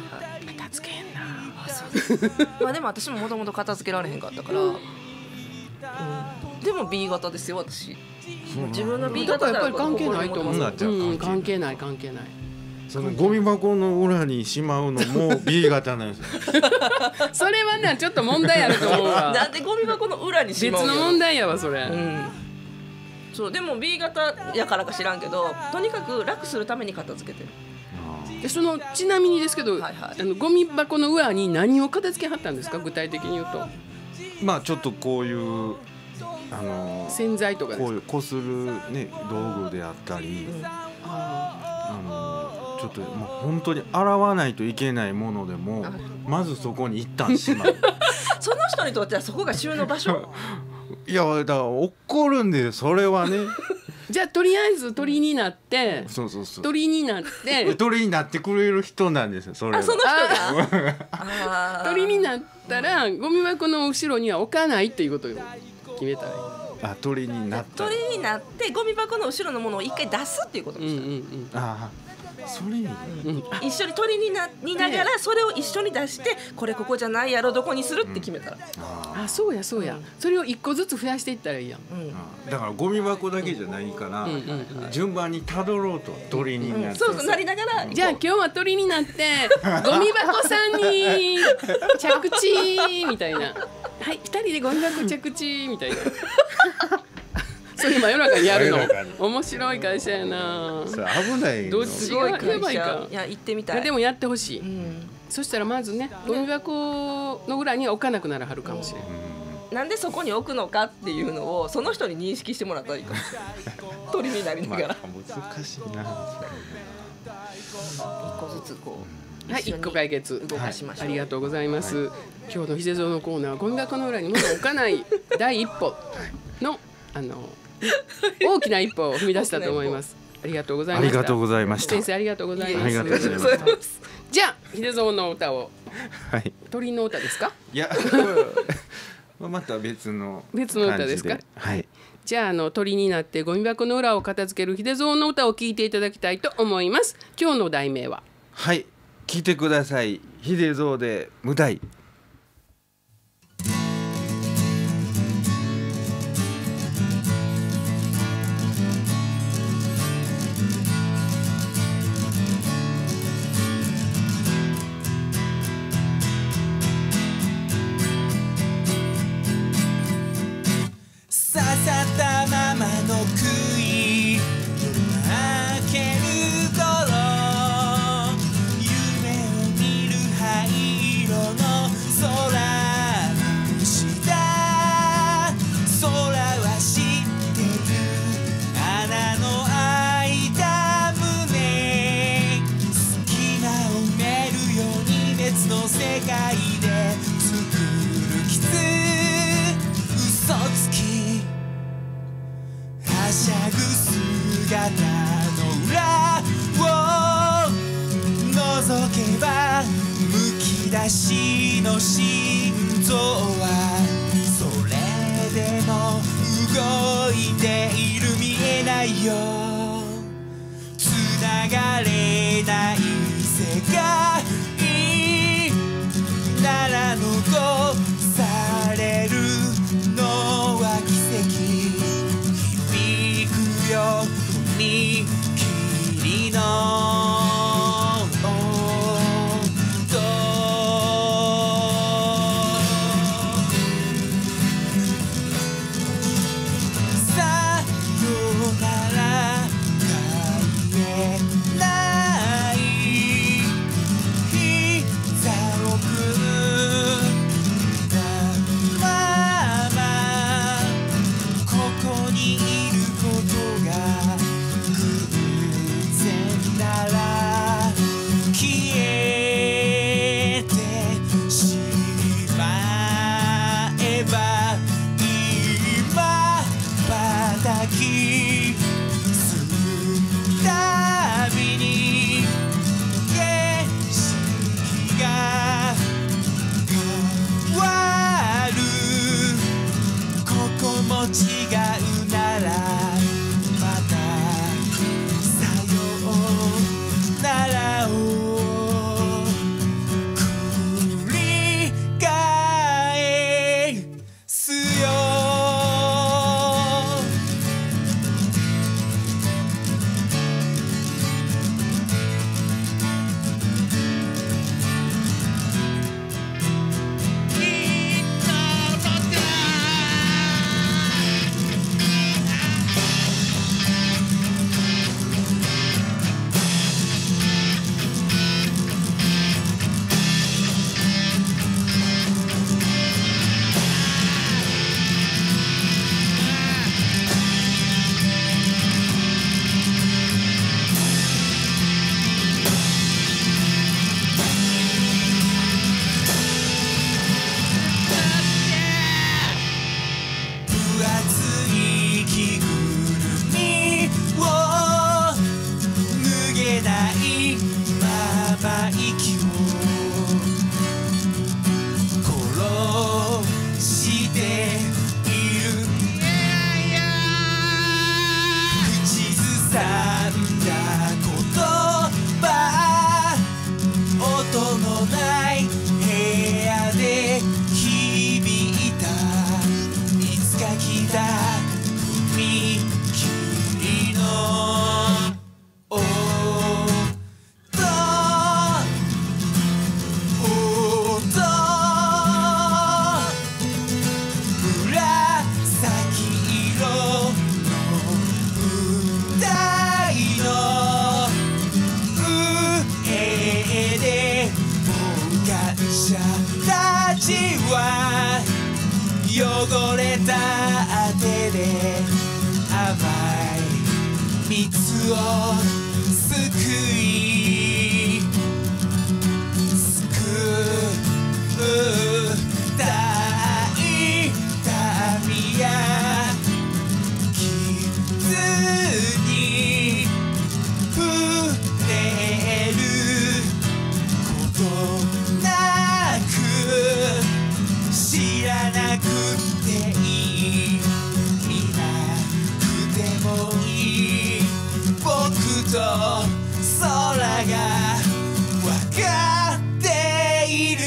付けへんな。あ、そうですまあでも私ももともと片付けられへんかったから、でも B 型ですよ私。自分の B 型だからやっぱり関係ないと思う。関係ない関係ない。そのゴミ箱の裏にしまうのも B 型なんですよ。それはなちょっと問題やると思うわ。なんでゴミ箱の裏にしまうの、別の問題やわそれ。そう、でも B 型やからか知らんけど、とにかく楽するために片付けてる。そのちなみにですけど、ゴミ箱の裏に何を片付けはったんですか、具体的に言うと。まあちょっとこういう洗剤とかですか、こういうこするね道具であったり、ちょっともう本当に洗わないといけないものでもまずそこに一旦しまう。その人にとってはそこが収納場所。いやだから怒るんでそれはね。じゃあとりあえず鳥になって、鳥になって鳥になってくれる人なんですよそれ。あ、その人が鳥になったらゴミ箱の後ろには置かないっていうことを決めたらいい。あ、鳥になった鳥になってゴミ箱の後ろのものを一回出すっていうことでした。ああ、それいいね。一緒に鳥になりながらそれを一緒に出して、これここじゃないやろ、どこにするって決めたら。あ、そうやそうや。それを一個ずつ増やしていったらいいやん。だからゴミ箱だけじゃないから順番にたどろうと、鳥になってそうそうなりながら、じゃあ今日は鳥になってゴミ箱さんに着地みたいな。はい、2人でゴミ箱着地みたいな。それ真夜中にやるの面白い会社やな。それ危ない。どっちが行けばいいか。いや、行ってみたい。でもやってほしい。そしたらまずねゴミ箱のぐらいに置かなくならはるかもしれない、うん、なんでそこに置くのかっていうのをその人に認識してもらったらいいかも鳥になりながら、まあ、難しいな1個ずつこう、はい、一個解決。ありがとうございます。今日のHIDEZOのコーナーはゴミ箱の裏に物を置かない第一歩の大きな一歩を踏み出したと思います。ありがとうございました。ありがとうございました。先生ありがとうございます。じゃあHIDEZOの歌を。はい。鳥の歌ですか？いや、また別の歌ですか？はい。じゃあ鳥になってゴミ箱の裏を片付けるHIDEZOの歌を聞いていただきたいと思います。今日の題名は。はい。聞いてください。HIDEZOで無題。刺さったままの杭、夜が明ける頃。姿の裏を覗けばむき出しの心臓はそれでも動いている。見えないよつながれない世界なら残されるのは奇跡。響くよに霧の音。さよなら帰れない膝を組んだ者たちは汚れた手で甘い蜜をすくいすくった痛みや傷に触れること知らなくていい、見なくてもいい、僕と空が分かっている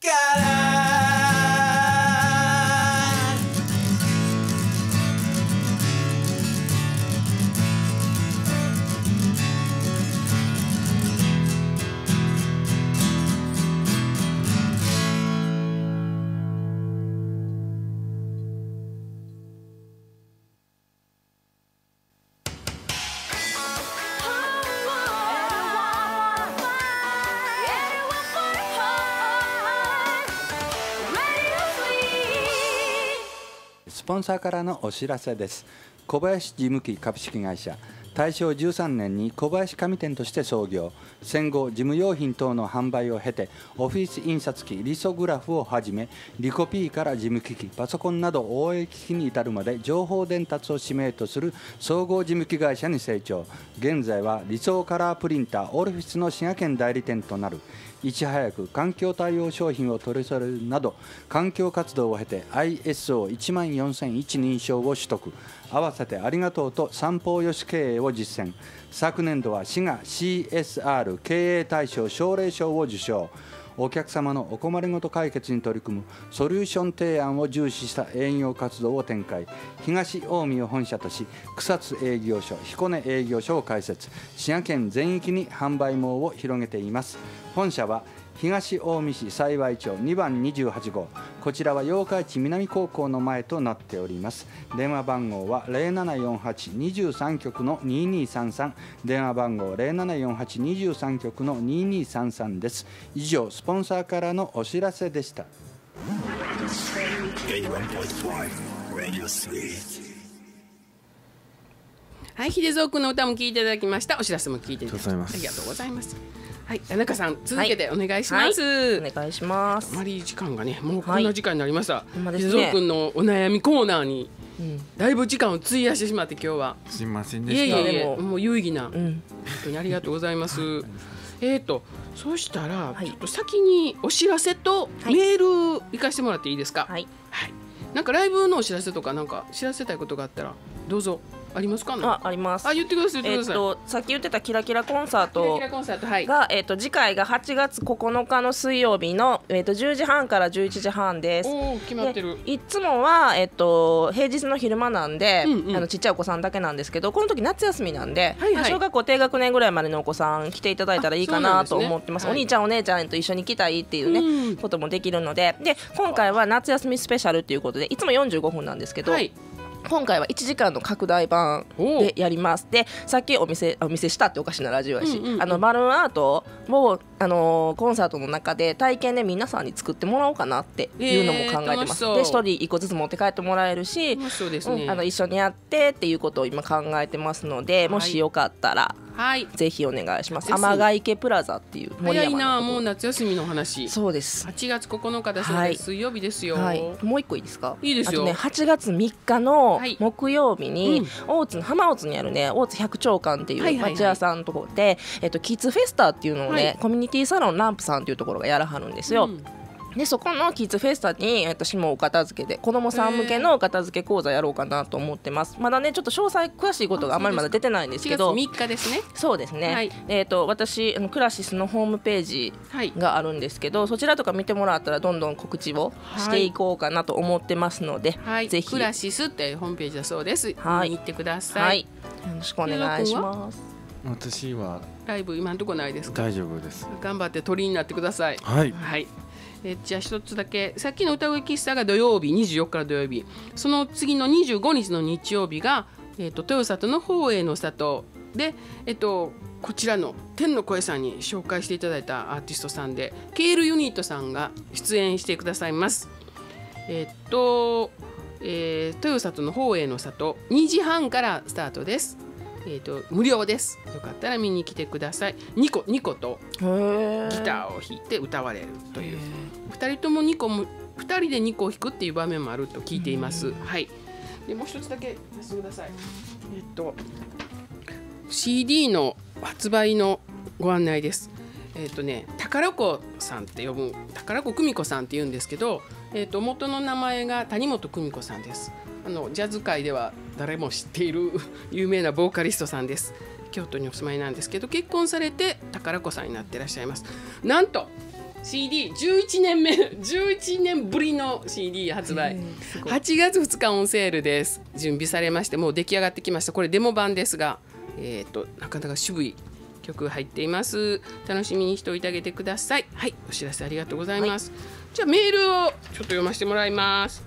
からスポンサーからのお知らせです。小林事務機株式会社、大正13年に小林紙店として創業、戦後事務用品等の販売を経てオフィス印刷機リソグラフをはじめ、リコピーから事務機器、パソコンなど OA 機器に至るまで情報伝達を使命とする総合事務機会社に成長、現在は理想カラープリンターオルフィスの滋賀県代理店となる。いち早く環境対応商品を取り揃えるなど環境活動を経て ISO14001 認証を取得、合わせてありがとうと三方よし経営を実践。昨年度は滋賀 CSR 経営大賞奨励賞を受賞。お客様のお困りごと解決に取り組むソリューション提案を重視した営業活動を展開、東近江を本社とし草津営業所、彦根営業所を開設、滋賀県全域に販売網を広げています。本社は東近江市幸町2番28号、こちらは八日市南高校の前となっております。電話番号は074823局の2233、電話番号074823局の2233です。以上、スポンサーからのお知らせでした。はい、HIDEZO君の歌も聴いていただきました。お知らせも聴いていただきました。ありがとうございます。はい、田中さん、続けてお願いします。お願いします。あまり時間がね、もうこんな時間になりました。HIDEZO君のお悩みコーナーにだいぶ時間を費やしてしまって今日は。すいませんでした。いえいえ、もう有意義な、本当にありがとうございます。そうしたらちょっと先にお知らせとメール行かしてもらっていいですか。はい。なんかライブのお知らせとかなんか知らせたいことがあったらどうぞ。ありますかね。あります。あ、言ってください。さっき言ってたキラキラコンサートが次回が8月9日の水曜日の10時半から11時半です。決まってる。いつもは平日の昼間なんで、ちっちゃいお子さんだけなんですけど、この時夏休みなんで、小学校低学年ぐらいまでのお子さん来ていただいたらいいかなと思ってます。お兄ちゃんお姉ちゃんと一緒に来たいっていうねこともできるので、で今回は夏休みスペシャルということで、いつも45分なんですけど。今回は1時間の拡大版でやります。で、さっきお見せしたっておかしなラジオやし、バルーンアートをコンサートの中で体験で皆さんに作ってもらおうかなっていうのも考えてます。で、1人1個ずつ持って帰ってもらえるし、一緒にやってっていうことを今考えてますので、もしよかったらぜひお願いします。天ヶ池プラザっていう森山の。早いな、もう夏休みの話。そうです。8月9日ですね。水曜日ですよ。もう1個いいですか？いいですよ。あとね、8月3日の木曜日に大津の浜大津にあるね、大津百鳥館っていう町屋さんのところでキッズフェスタっていうのをね、コミュニティサロンランプさんっていうところがやらはるんですよ。でそこのキッズフェスタに私もお片付けで子どもさん向けのお片付け講座やろうかなと思ってます。まだねちょっと詳細詳しいことがあんまりまだ出てないんですけど、4月3日ですね。そうですね、はい、私クラシスのホームページがあるんですけど、そちらとか見てもらったらどんどん告知をしていこうかなと思ってますので、ぜひクラシスってホームページだそうです。見に行ってください、はい、よろしくお願いします。私はライブ今のとこないですか？大丈夫です。頑張って鳥になってください。はい、はい。じゃあ一つだけ、さっきの歌声喫茶が土曜日24日から土曜日、その次の25日の日曜日が豊里の宝永の里でこちらの天の声さんに紹介していただいたアーティストさんでケールユニットさんが出演してくださいます。豊里の方への里2時半からスタートです。無料です。よかったら見に来てください。ニコとギターを弾いて歌われるという、2人とも2人でニコを弾くっていう場面もあると聞いています。はい。でもう一つだけ出してください。CD の発売のご案内です。宝子さんって呼ぶ宝子久美子さんって言うんですけど、元の名前が谷本久美子さんです。ジャズ界では誰も知っている有名なボーカリストさんです。京都にお住まいなんですけど、結婚されて宝子さんになってらっしゃいます。なんと CD11 年目11年ぶりの CD 発売、8月2日オンセールです。準備されましてもう出来上がってきました。これデモ版ですが、なかなか渋い曲入っています。楽しみにしておいてあげてください。はい、お知らせありがとうございます、はい、じゃあメールをちょっと読ませてもらいます。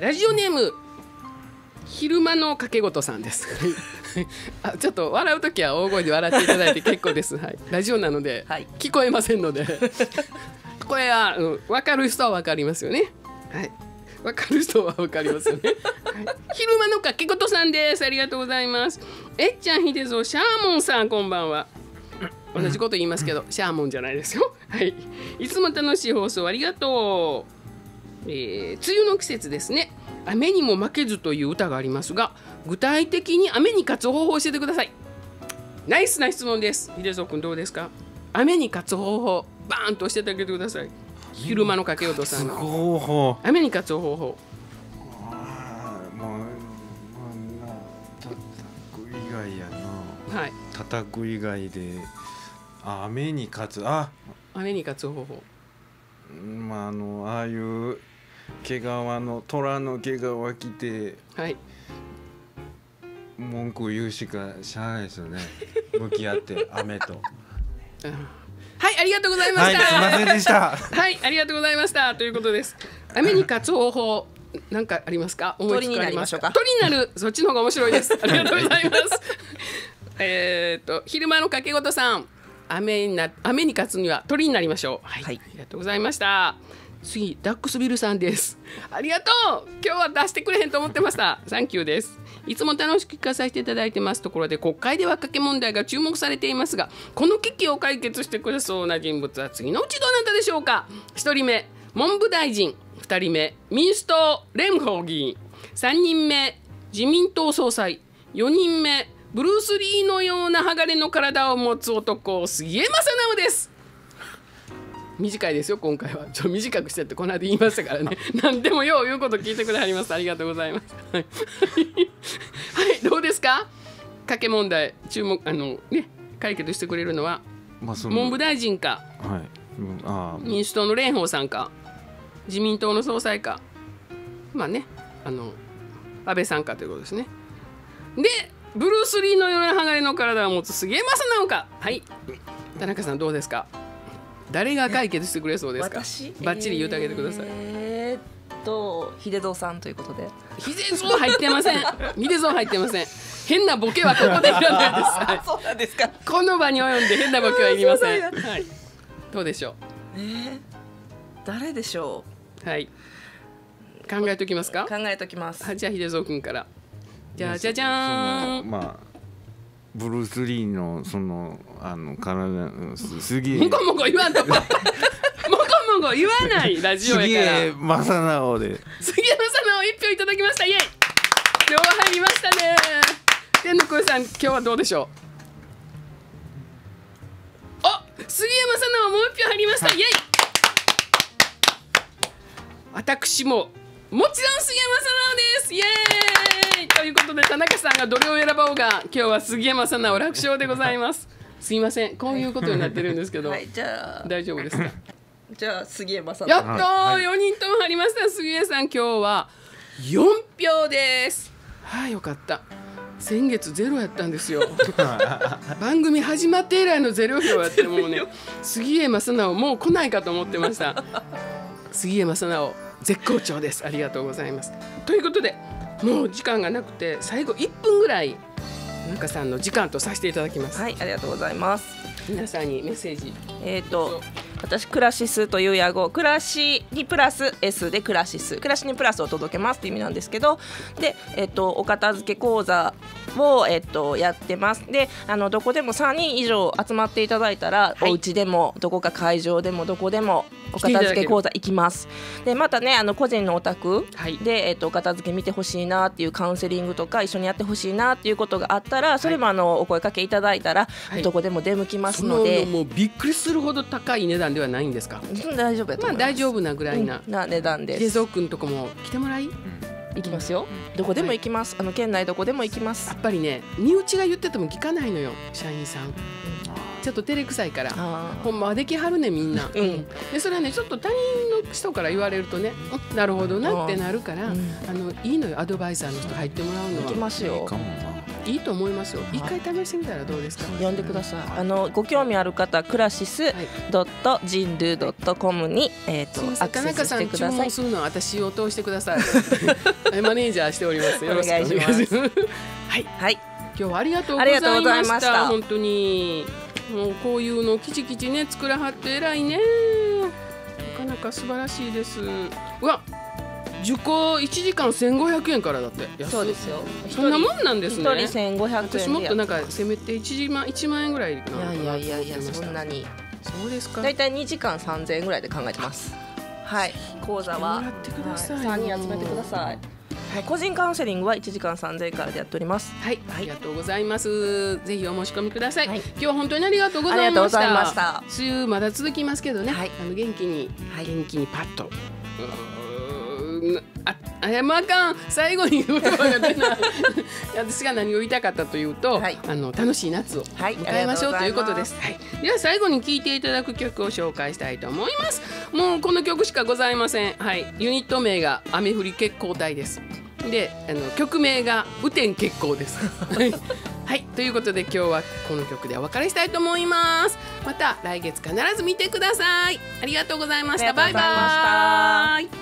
ラジオネーム昼間の掛け事さんですあ、ちょっと笑うときは大声で笑っていただいて結構です、はい、ラジオなので、はい、聞こえませんのでこれは、分かる人は分かりますよね、はい、分かる人は分かりますよね、はい、昼間の掛け事さんです。ありがとうございます。えっちゃんひでぞシャーモンさん、こんばんは。同じこと言いますけどシャーモンじゃないですよ、はい、いつも楽しい放送ありがとう。梅雨の季節ですね。雨にも負けずという歌がありますが、具体的に雨に勝つ方法を教えてください。ナイスな質問です。HIDEZO君どうですか。雨に勝つ方法バーンと教えてあげてください。昼間の掛け音さんの方法、雨に勝つ方法。叩く以外で、あ、雨に勝つ、あ、雨に勝つ方法、まあ、ああいう毛皮の虎の毛皮着て、はい、文句言うしかしゃあないですよね向き合って雨とはい、ありがとうございました、はい、すいませんでしたはい、ありがとうございましたということです。雨に勝つ方法なんかありますか。鳥になりましょうか。鳥になるそっちの方が面白いです。ありがとうございます昼間の掛け事さん、雨に勝つには鳥になりましょう。はい、はい、ありがとうございました。次ダックスビルさんです。ありがとう。今日は出してくれへんと思ってましたサンキューです。いつも楽しく聞かさせていただいてます。ところで国会では掛け問題が注目されていますが、この危機を解決してくれそうな人物は次のうちどなたでしょうか。1人目文部大臣、2人目民主党蓮舫議員、3人目自民党総裁、4人目ブルース・リーのような剥がれの体を持つ男、杉江正直です。短いですよ今回は。ちょっと短くしてってこの間言いましたからね何でもよう言うこと聞いてくださります。ありがとうございますはいどうですか掛け問題注目ね、解決してくれるのは文部大臣か、はい、民主党の蓮舫さんか、自民党の総裁か、まあね、安倍さんかということですね。でブルース・リーのような鋼の体を持つ杉江正直か。はい、田中さんどうですか。誰が解決してくれそうですか。私、バッチリ言うてあげてください。HIDEZOさんということで。HIDEZO入ってません。HIDEZO入ってません。変なボケはここでいらないです。そうなんですか。この場に及んで変なボケはいりません。はい。どうでしょう。誰でしょう。はい。考えときますか。考えときます。じゃあHIDEZO君から。じゃじゃじゃーん。まあブルース・リーのその体すげえもこもこ言わんとこもこもこ言わないラジオやから、すげえ正直で杉江正直一票いただきました。イエイ今日は入りましたね。天の声さん今日はどうでしょう。あ、杉江正直もう一票入りました、はい、イエイ私ももちろん杉江正直です。イエーイということで田中さんがどれを選ぼうが今日は杉江正直楽勝でございますすいませんこういうことになってるんですけど、はい、じゃあ大丈夫ですか。じゃあ杉江正直やっと4人とも入りました。杉江さん今日は4票です。はい、よかった。先月ゼロやったんですよ番組始まって以来のゼロ票やってもうね杉江正直もう来ないかと思ってました杉江正直絶好調です。ありがとうございます。ということでもう時間がなくて最後1分ぐらい中さんの時間とさせていただきます。はい、ありがとうございます。皆さんにメッセージ。私クラシスという野号、クラシにプラス S でクラシス、クラシにプラスを届けますっていう意味なんですけど、で、お片付け講座を、やってます。で、どこでも3人以上集まっていただいたら、はい、お家でもどこか会場でもどこでもお片付け講座行きます。で、またね、個人のお宅で、お片付け見てほしいなっていうカウンセリングとか一緒にやってほしいなっていうことがあったら、それもお声掛けいただいたら、はい、どこでも出向きますので、そのもうびっくりするほど高い値段ではないんですか？大丈夫やと思います。まあ大丈夫なぐらいな値段です。HIDEZO君とこも来てもらい？行きますよ。どこでも行きます。県内どこでも行きます。やっぱりね、身内が言ってても聞かないのよ、社員さん。ちょっと照れくさいから、ほんまはできはるねみんな。でそれはね、ちょっと他人の人から言われるとね、なるほどなってなるから、いいのよ、アドバイザーの人入ってもらうのは。行きますよ。いいと思いますよ。一回試してみたらどうですか。呼んでください。ご興味ある方、クラシス.jindu.com にアクセスしてください。田中さん注文するのは私を通してください。マネージャーしております。よろしくお願いします。はいはい。今日はありがとうございました。本当にもうこういうのきちきちね作らはって偉いね。なかなか素晴らしいです。うわ。受講1時間1,500円からだって。そうですよ。そんなもんなんですね。1人1,500円。私もっとなんかせめて1万円ぐらい。いやいやいやいや、そんなに。そうですか。だいたい2時間3,000円ぐらいで考えてます。はい。講座は3人集めてください。個人カウンセリングは1時間3,000円からでやっております。はい。ありがとうございます。ぜひお申し込みください。今日は本当にありがとうございました。週まだ続きますけどね。元気にパッと。あかん、最後に言うことが出ない。私が何を言いたかったというと、はい、楽しい夏を迎えましょうということです。はい、では最後に聴いていただく曲を紹介したいと思います。もうこの曲しかございません。はい、ユニット名が雨降り決行隊です。で、曲名が雨天決行です。はい、ということで今日はこの曲でお別れしたいと思います。また来月必ず見てください。ありがとうございました。バイバーイ。